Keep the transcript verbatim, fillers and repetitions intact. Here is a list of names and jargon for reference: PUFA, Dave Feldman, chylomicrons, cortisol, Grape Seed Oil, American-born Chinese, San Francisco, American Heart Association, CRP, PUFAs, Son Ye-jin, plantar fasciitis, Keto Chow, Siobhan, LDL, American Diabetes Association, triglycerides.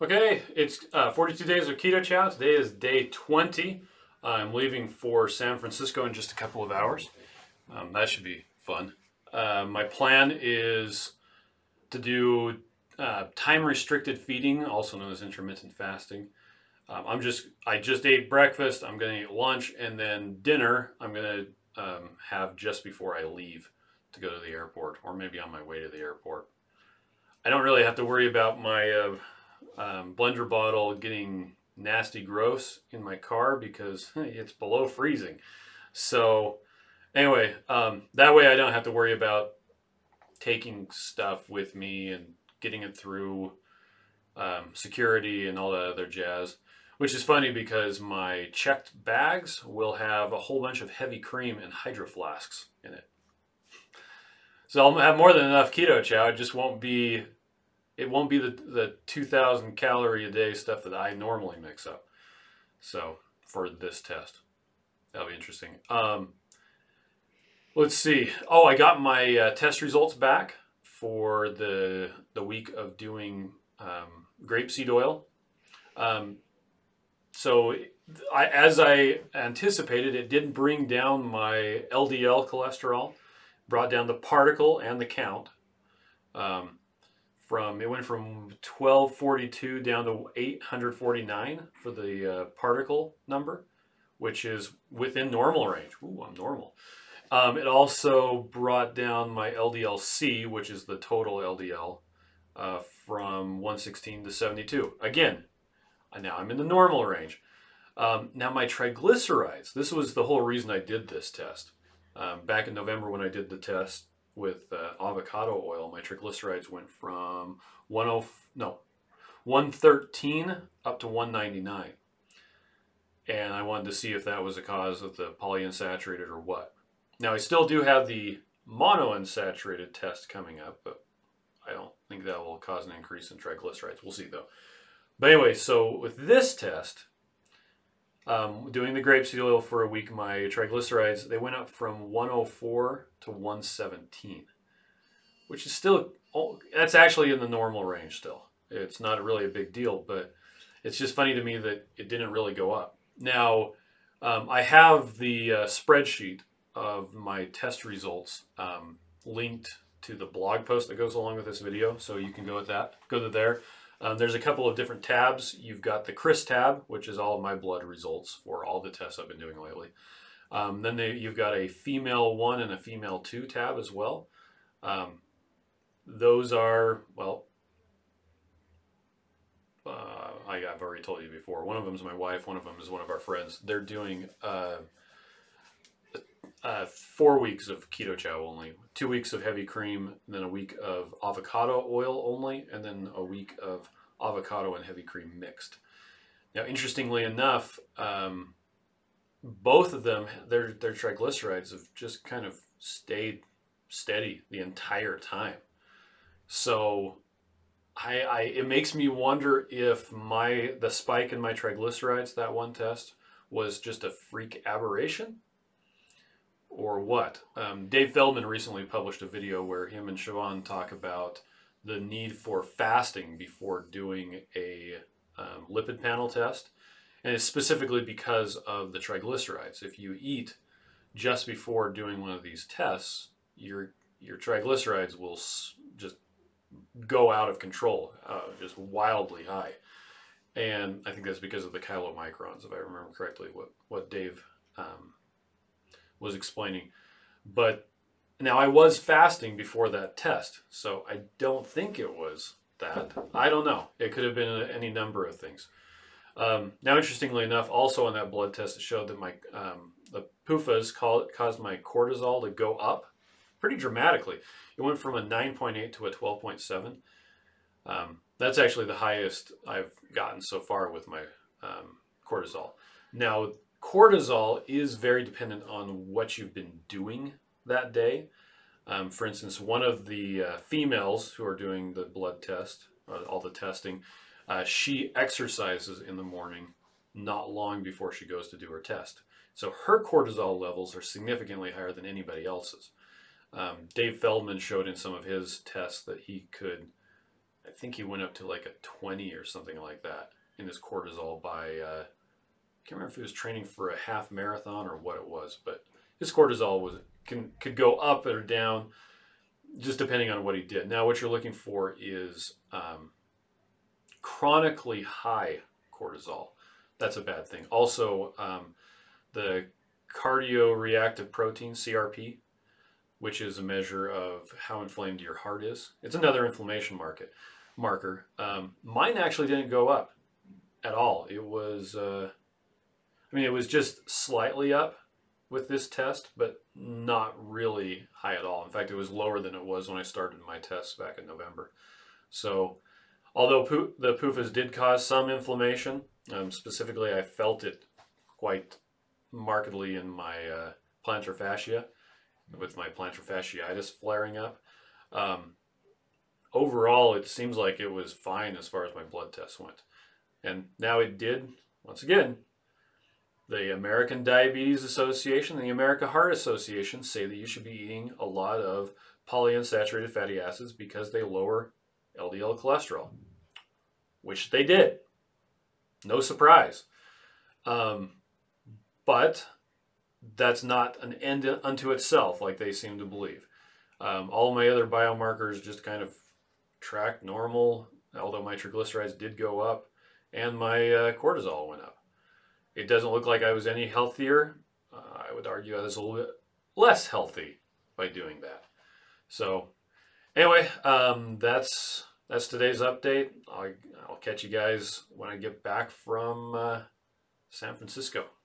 Okay, it's uh, forty-two days of Keto Chow. Today is day twenty. Uh, I'm leaving for San Francisco in just a couple of hours. Um, that should be fun. Uh, my plan is to do uh, time-restricted feeding, also known as intermittent fasting. Um, I'm just I just ate breakfast. I'm going to eat lunch, and then dinner I'm going to um, have just before I leave to go to the airport, or maybe on my way to the airport. I don't really have to worry about my uh, Um, blender bottle getting nasty gross in my car because hey, it's below freezing. So anyway, um, that way I don't have to worry about taking stuff with me and getting it through um, security and all that other jazz, which is funny because my checked bags will have a whole bunch of heavy cream and hydro flasks in it. So I'll have more than enough Keto Chow. It just won't be It won't be the, the two thousand calorie a day stuff that I normally mix up. So for this test, that'll be interesting. Um, let's see. Oh, I got my uh, test results back for the, the week of doing um, grape seed oil. Um, so I, as I anticipated, it did bring down my L D L cholesterol, brought down the particle and the count. Um, From, it went from twelve forty-two down to eight hundred forty-nine for the uh, particle number, which is within normal range. Ooh, I'm normal. Um, it also brought down my L D L C, which is the total L D L, uh, from one sixteen to seventy-two. Again, now I'm in the normal range. Um, now my triglycerides, this was the whole reason I did this test. Um, back in November when I did the test, with uh, avocado oil, my triglycerides went from one hundred, no, one thirteen up to one ninety-nine. And I wanted to see if that was a cause of the polyunsaturated or what. Now, I still do have the monounsaturated test coming up, but I don't think that will cause an increase in triglycerides. We'll see, though. But anyway, so with this test, Um, doing the grape seed oil for a week, my triglycerides, they went up from one oh four to one seventeen, which is still, that's actually in the normal range still. It's not really a big deal, but it's just funny to me that it didn't really go up. Now, um, I have the uh, spreadsheet of my test results um, linked to the blog post that goes along with this video, so you can go with that, go to there. Um, there's a couple of different tabs. You've got the Chris tab, which is all of my blood results for all the tests I've been doing lately. Um, then they, you've got a female one and a female two tab as well. Um, those are, well, uh, I, I've already told you before. One of them is my wife. One of them is one of our friends. They're doing uh, uh, four weeks of Keto Chow only, two weeks of heavy cream, and then a week of avocado oil only, and then a week of avocado and heavy cream mixed. Now, interestingly enough, um, both of them, their, their triglycerides have just kind of stayed steady the entire time. So I, I, it makes me wonder if my the spike in my triglycerides, that one test, was just a freak aberration. Or what? Um, Dave Feldman recently published a video where him and Siobhan talk about the need for fasting before doing a um, lipid panel test, and it's specifically because of the triglycerides. If you eat just before doing one of these tests, your your triglycerides will s just go out of control, uh, just wildly high. And I think that's because of the chylomicrons, if I remember correctly, what what Dave. Um, was explaining. But now I was fasting before that test, so I don't think it was that. I don't know. It could have been any number of things. Um, now, interestingly enough, also on that blood test, it showed that my um, the P U F As caused my cortisol to go up pretty dramatically. It went from a nine point eight to a twelve point seven. Um, that's actually the highest I've gotten so far with my um, cortisol. Now, cortisol is very dependent on what you've been doing that day. Um, for instance, one of the uh, females who are doing the blood test, or all the testing, uh, she exercises in the morning not long before she goes to do her test. So her cortisol levels are significantly higher than anybody else's. Um, Dave Feldman showed in some of his tests that he could I think he went up to like a twenty or something like that in his cortisol by, uh, I can't remember if he was training for a half marathon or what it was, but his cortisol was can could go up or down just depending on what he did. Now what you're looking for is um, chronically high cortisol. That's a bad thing. Also, um, the cardioreactive protein, C R P, which is a measure of how inflamed your heart is. It's another inflammation market, marker. Um, mine actually didn't go up at all. It was, uh, I mean, it was just slightly up with this test, but not really high at all. In fact, it was lower than it was when I started my tests back in November. So, although P- the P U F As did cause some inflammation, um, specifically I felt it quite markedly in my uh, plantar fascia, with my plantar fasciitis flaring up. Um, overall, it seems like it was fine as far as my blood tests went. And now it did, once again, the American Diabetes Association and the American Heart Association say that you should be eating a lot of polyunsaturated fatty acids because they lower L D L cholesterol, which they did. No surprise. Um, but that's not an end unto itself like they seem to believe. Um, all my other biomarkers just kind of tracked normal, although my triglycerides did go up and my uh, cortisol went up. It doesn't look like I was any healthier. Uh, I would argue I was a little bit less healthy by doing that. So anyway, um, that's that's today's update. I'll, I'll catch you guys when I get back from uh, San Francisco.